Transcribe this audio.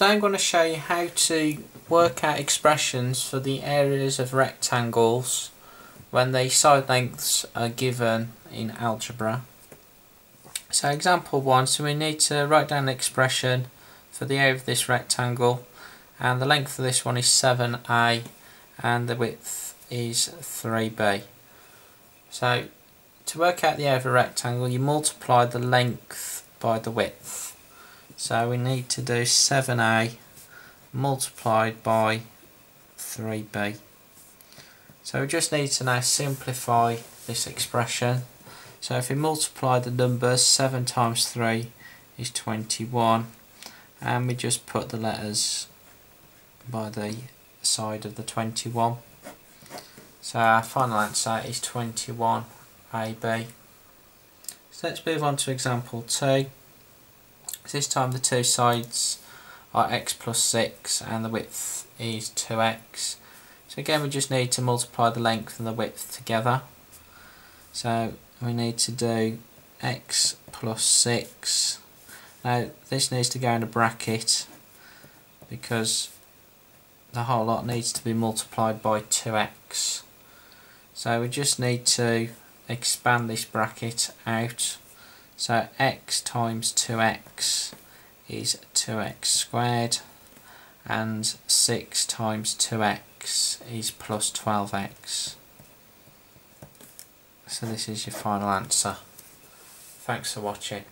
So I'm going to show you how to work out expressions for the areas of rectangles when the side lengths are given in algebra. So example 1, so we need to write down an expression for the area of this rectangle, and the length of this one is 7a and the width is 3b. So to work out the area of a rectangle, you multiply the length by the width. So we need to do 7a multiplied by 3b. So we just need to now simplify this expression. So if we multiply the numbers, 7 times 3 is 21, and we just put the letters by the side of the 21. So our final answer is 21ab. So let's move on to example 2. So this time the two sides are x plus 6 and the width is 2x. So again we just need to multiply the length and the width together. So we need to do x plus 6. Now this needs to go in a bracket because the whole lot needs to be multiplied by 2x. So we just need to expand this bracket out. So x times 2x is 2x squared, and 6 times 2x is plus 12x. So this is your final answer. Thanks for watching.